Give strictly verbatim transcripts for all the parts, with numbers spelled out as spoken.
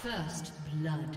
First blood.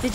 Did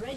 Red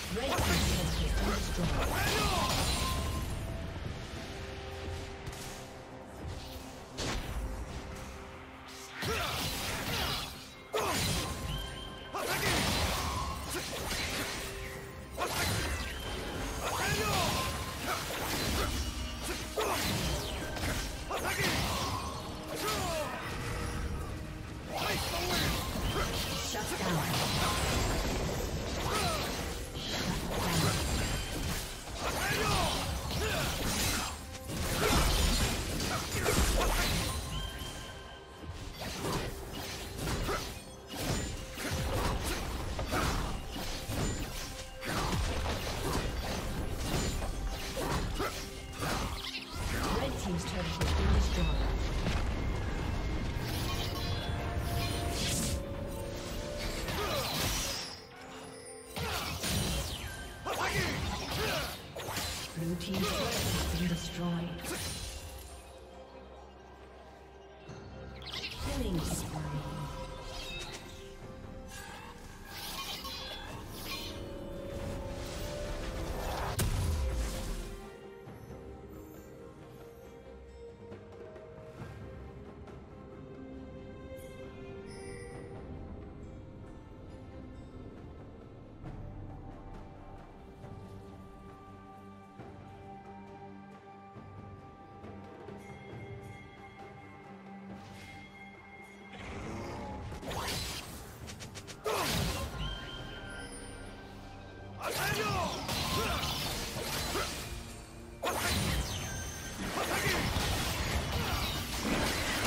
Red team's turret has been destroyed.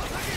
Attack!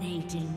Dominating.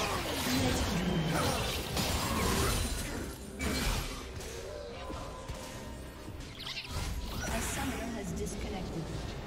A summoner has disconnected.